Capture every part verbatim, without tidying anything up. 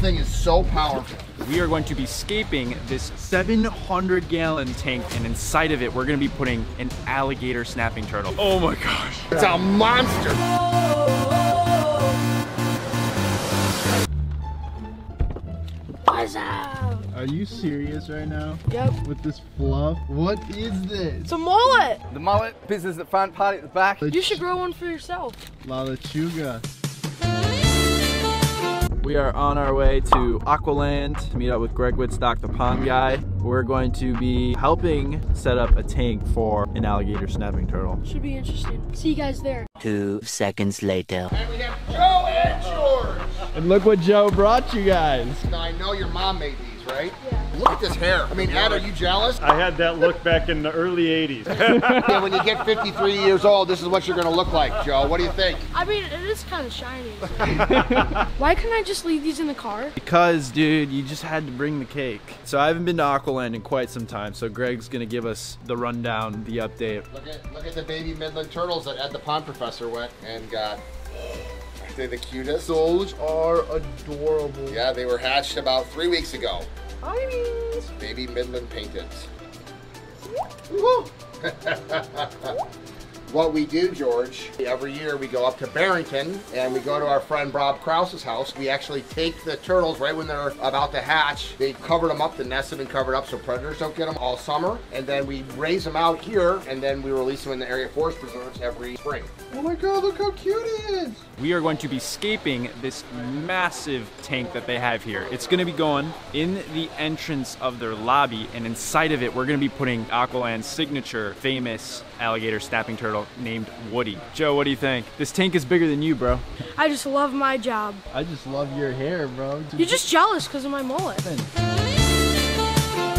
thing is so powerful. We are going to be scaping this seven hundred gallon tank, and inside of it, we're gonna be putting an alligator snapping turtle. Oh my gosh. It's a monster. What's up? Are you serious right now? Yep. With this fluff? What is this? It's a mullet. The mullet, business at front, party at the back. You should grow one for yourself. La lechuga. We are on our way to Aqualand to meet up with Greg Wittstock, the pond guy. We're going to be helping set up a tank for an alligator snapping turtle. Should be interesting. See you guys there. Two seconds later. And we have Joe and George. And look what Joe brought you guys. Now I know your mom made these, right? Yeah. Look at this hair. I mean, Ad, are you jealous? I had that look back in the early eighties. Yeah, when you get fifty-three years old, this is what you're gonna look like, Joe. What do you think? I mean, it is kind of shiny. So. Why couldn't I just leave these in the car? Because, dude, you just had to bring the cake. So I haven't been to Aqualand in quite some time, so Greg's gonna give us the rundown, the update. Look at look at the baby Midland turtles that Ed the Pond Professor went and got. Aren't they the cutest? Those are adorable. Yeah, they were hatched about three weeks ago. Hi. Baby Midland painted. What we do, George, every year we go up to Barrington and we go to our friend Bob Krause's house. We actually take the turtles right when they're about to hatch. They covered them up, the nests have been covered up so predators don't get them all summer. And then we raise them out here and then we release them in the area forest preserves every spring. Oh my God, look how cute it is. We are going to be scaping this massive tank that they have here. It's gonna be going in the entrance of their lobby, and inside of it, we're gonna be putting Aqualand's signature famous alligator snapping turtle named Woody. Joe, what do you think? This tank is bigger than you, bro. I just love my job. I just love your hair, bro. Dude. You're just jealous because of my mullet.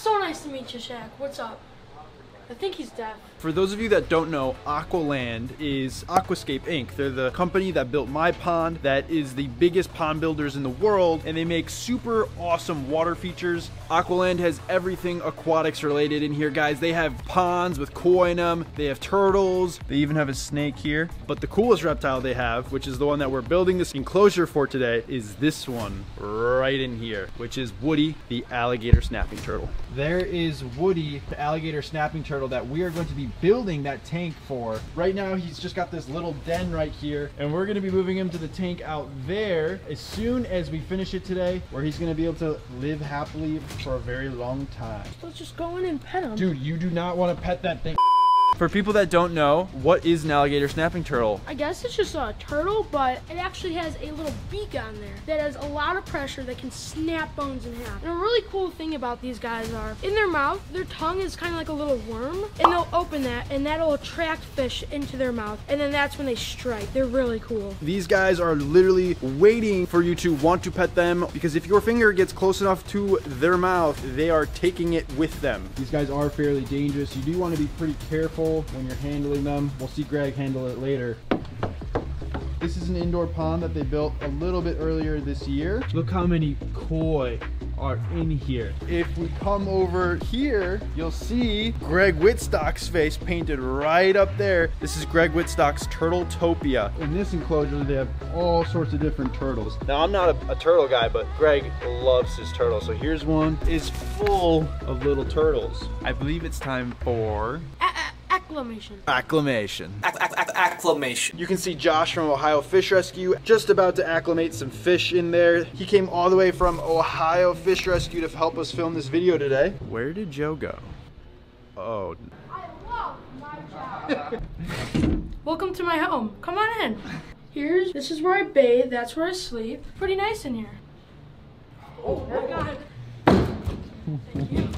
So nice to meet you, Shaq. What's up? I think he's deaf. For those of you that don't know, Aqualand is Aquascape Incorporated. They're the company that built my pond, that is the biggest pond builders in the world, and they make super awesome water features. Aqualand has everything aquatics related in here, guys. They have ponds with koi in them, they have turtles, they even have a snake here. But the coolest reptile they have, which is the one that we're building this enclosure for today, is this one right in here, which is Woody, the alligator snapping turtle. There is Woody, the alligator snapping turtle, that we are going to be building that tank for. Right now he's just got this little den right here, and we're going to be moving him to the tank out there as soon as we finish it today, where he's going to be able to live happily for a very long time. Let's just go in and pet him. Dude, you do not want to pet that thing. For people that don't know, what is an alligator snapping turtle? I guess it's just a turtle, but it actually has a little beak on there that has a lot of pressure that can snap bones in half. And a really cool thing about these guys are, in their mouth, their tongue is kind of like a little worm, and they'll open that, and that'll attract fish into their mouth, and then that's when they strike. They're really cool. These guys are literally waiting for you to want to pet them, because if your finger gets close enough to their mouth, they are taking it with them. These guys are fairly dangerous. You do want to be pretty careful when you're handling them. We'll see Greg handle it later. This is an indoor pond that they built a little bit earlier this year. Look how many koi are in here. If we come over here, you'll see Greg Wittstock's face painted right up there. This is Greg Wittstock's Turtletopia. In this enclosure, they have all sorts of different turtles. Now, I'm not a, a turtle guy, but Greg loves his turtles. So here's one. It's full of little turtles. I believe it's time for... Acclamation. Acclamation. Acclamation. You can see Josh from Ohio Fish Rescue just about to acclimate some fish in there. He came all the way from Ohio Fish Rescue to help us film this video today. Where did Joe go? Oh. I love my job. Welcome to my home. Come on in. Here's, this is where I bathe. That's where I sleep. Pretty nice in here. Oh, I got it. Thank you.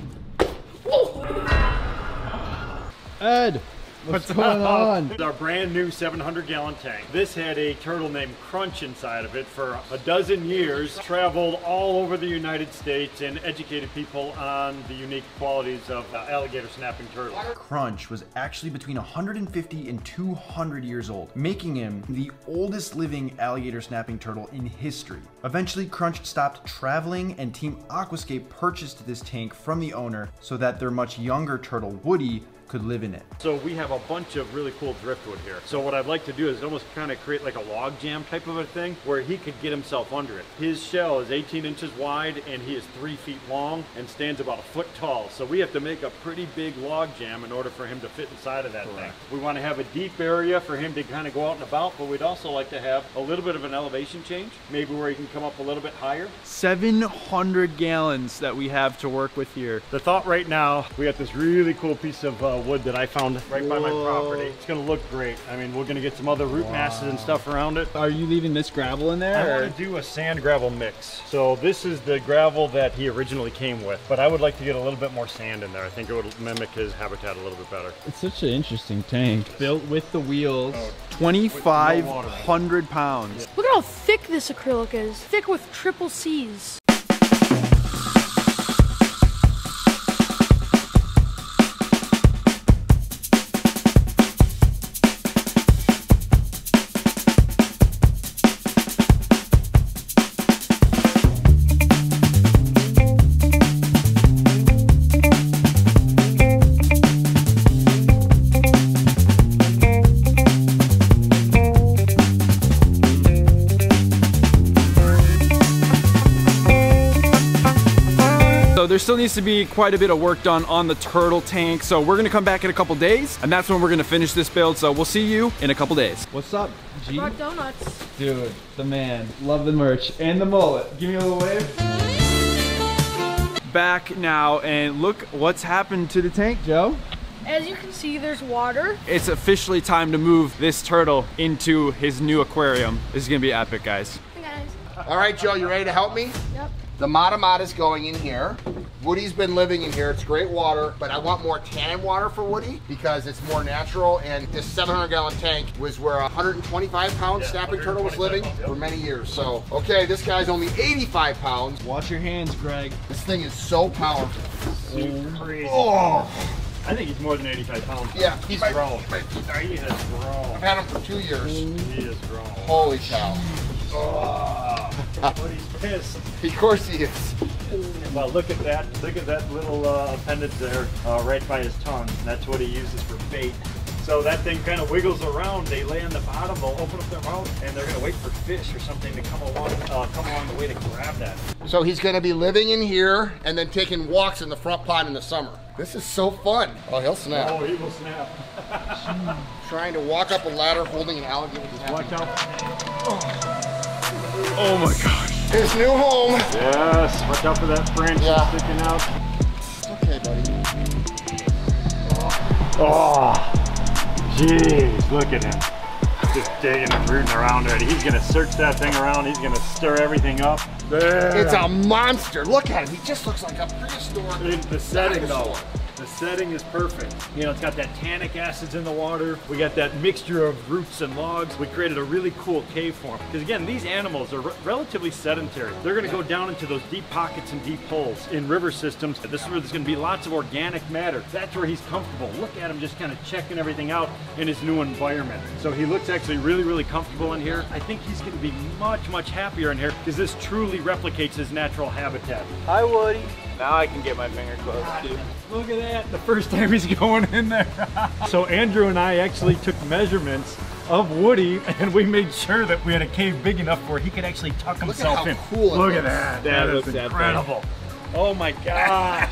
Ed, what's, what's going up? on? It's our brand new seven hundred gallon tank. This had a turtle named Crunch inside of it for a dozen years, traveled all over the United States and educated people on the unique qualities of uh, alligator snapping turtles. Crunch was actually between one hundred fifty and two hundred years old, making him the oldest living alligator snapping turtle in history. Eventually, Crunch stopped traveling and Team Aquascape purchased this tank from the owner so that their much younger turtle, Woody, could live in it. So we have a bunch of really cool driftwood here. So what I'd like to do is almost kind of create like a log jam type of a thing where he could get himself under it. His shell is eighteen inches wide and he is three feet long and stands about a foot tall. So we have to make a pretty big log jam in order for him to fit inside of that Correct. thing. We want to have a deep area for him to kind of go out and about, but we'd also like to have a little bit of an elevation change, maybe where he can come up a little bit higher. seven hundred gallons that we have to work with here. The thought right now, we got this really cool piece of uh, wood that I found right Whoa. by my property. It's gonna look great. I mean, we're gonna get some other root wow. masses and stuff around it. Are you leaving this gravel in there? I or? want to do a sand gravel mix. So this is the gravel that he originally came with, but I would like to get a little bit more sand in there. I think it would mimic his habitat a little bit better. It's such an interesting tank. Built with the wheels, oh, twenty-five hundred pounds. Yeah. Look at how thick this acrylic is. Thick with triple C's. There still needs to be quite a bit of work done on the turtle tank, so we're gonna come back in a couple days, and that's when we're gonna finish this build, so we'll see you in a couple days. What's up, G? I brought donuts. Dude, the man. Love the merch and the mullet. Give me a little wave. Back now, and look what's happened to the tank, Joe. As you can see, there's water. It's officially time to move this turtle into his new aquarium. This is gonna be epic, guys. Hey, guys. All right, Joe, you ready to help me? Yep. The Mata Mata is going in here. Woody's been living in here. It's great water, but I want more tannin water for Woody because it's more natural. And this seven hundred gallon tank was where a one hundred twenty-five pound yeah, snapping turtle was living yep. for many years. So, okay, this guy's only eighty-five pounds. Watch your hands, Greg. This thing is so powerful. Super crazy. Oh. I think he's more than eighty-five pounds. Yeah, he's grown. He is grown. I've had him for two years. He is grown. Holy cow. Oh, Woody's pissed. Of course he is. Well, look at that. Look at that little uh, appendage there uh, right by his tongue. That's what he uses for bait. So that thing kind of wiggles around. They lay on the bottom, they'll open up their mouth, and they're going to wait for fish or something to come along, uh, come along the way to grab that. So he's going to be living in here and then taking walks in the front pond in the summer. This is so fun. Oh, he'll snap. Oh, he will snap. Trying to walk up a ladder holding an alligator. Watch out. Oh. Oh my gosh. His new home. Yes, watch out for that branch yeah. sticking out. Okay, buddy. Oh, jeez, look at him. Just digging and rooting around already. He's gonna search that thing around. He's gonna stir everything up. There. It's a monster. Look at him. He just looks like a prehistoric. In the setting though. The setting is perfect. You know, it's got that tannic acids in the water. We got that mixture of roots and logs. We created a really cool cave form. Because again, these animals are re relatively sedentary. They're gonna go down into those deep pockets and deep holes in river systems. This is where there's gonna be lots of organic matter. That's where he's comfortable. Look at him just kind of checking everything out in his new environment. So he looks actually really, really comfortable in here. I think he's gonna be much, much happier in here because this truly replicates his natural habitat. Hi, Woody. Now I can get my finger close, dude. Look at that, the first time he's going in there. So Andrew and I actually took measurements of Woody and we made sure that we had a cave big enough where he could actually tuck himself in. Look at how cool it is. Look at that, that is incredible. Oh my gosh.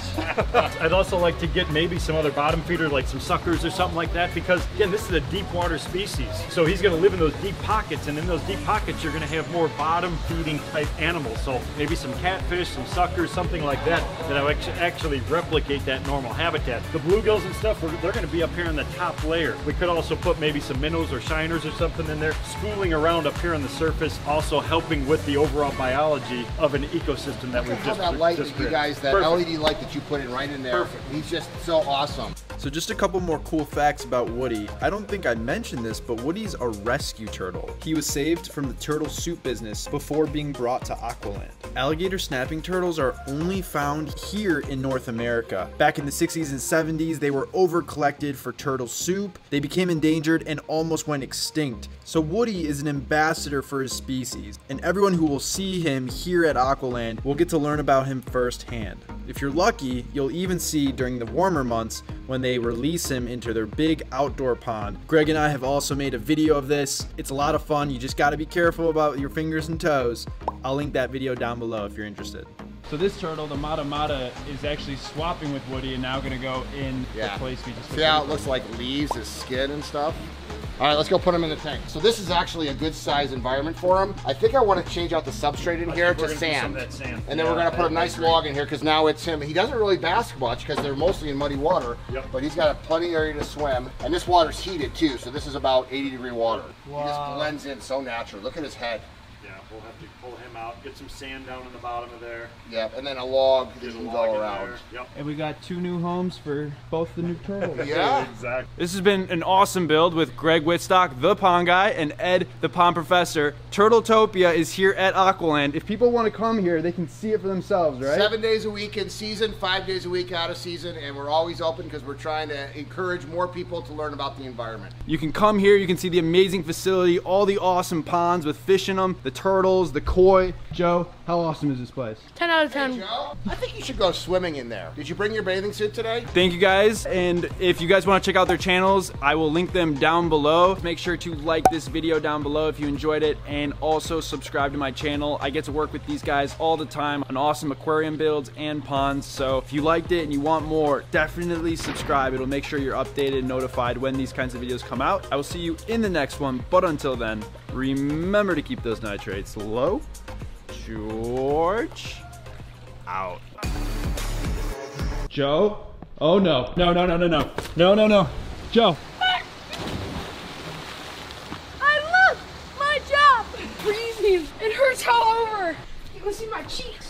I'd also like to get maybe some other bottom feeder, like some suckers or something like that, because again, this is a deep water species. So he's gonna live in those deep pockets, and in those deep pockets, you're gonna have more bottom feeding type animals. So maybe some catfish, some suckers, something like that, that will actually replicate that normal habitat. The bluegills and stuff, they're gonna be up here in the top layer. We could also put maybe some minnows or shiners or something in there, schooling around up here on the surface, also helping with the overall biology of an ecosystem that we've just, that just created. Guys, that Perfect. L E D light that you put in right in there, Perfect. He's just so awesome. So just a couple more cool facts about Woody. I don't think I mentioned this, but Woody's a rescue turtle. He was saved from the turtle soup business before being brought to Aqualand. Alligator snapping turtles are only found here in North America. Back in the sixties and seventies, they were over-collected for turtle soup. They became endangered and almost went extinct. So Woody is an ambassador for his species, and everyone who will see him here at Aqualand will get to learn about him firsthand. If you're lucky, you'll even see during the warmer months when they release him into their big outdoor pond. Greg and I have also made a video of this. It's a lot of fun. You just got to be careful about your fingers and toes. I'll link that video down below if you're interested. So this turtle, the Mata Mata, is actually swapping with Woody and now going to go in yeah. the place we just put. See how it looks like leaves, his skin and stuff? All right, let's go put him in the tank. So this is actually a good size environment for him. I think I want to change out the substrate in I here to sand. sand. And then yeah, we're going to put a nice log in here because now it's him. He doesn't really bask much because they're mostly in muddy water, yep. but he's got a plenty area to swim. And this water's heated too, so this is about eighty degree water. Wow. He just blends in so natural. Look at his head. Yeah, we'll have to pull him out, get some sand down in the bottom of there. Yep, and then a log that can go around. Yep. And we got two new homes for both the new turtles. Yeah, exactly. This has been an awesome build with Greg Wittstock, the pond guy, and Ed, the pond professor. Turtletopia is here at Aqualand. If people want to come here, they can see it for themselves, right? Seven days a week in season, five days a week out of season, and we're always open because we're trying to encourage more people to learn about the environment. You can come here, you can see the amazing facility, all the awesome ponds with fish in them, the turtles, the koi. Joe, how awesome is this place? ten out of ten. Hey, Joe, I think you should go swimming in there. Did you bring your bathing suit today? Thank you guys, and if you guys want to check out their channels, I will link them down below. Make sure to like this video down below if you enjoyed it, and also subscribe to my channel. I get to work with these guys all the time on awesome aquarium builds and ponds, so if you liked it and you want more, definitely subscribe. It'll make sure you're updated and notified when these kinds of videos come out. I will see you in the next one, but until then, remember to keep those nitrates low. George out. Joe? Oh no. No, no, no, no, no. No, no, no. Joe. I love my job. Freezing. It hurts all over. You can see my cheeks.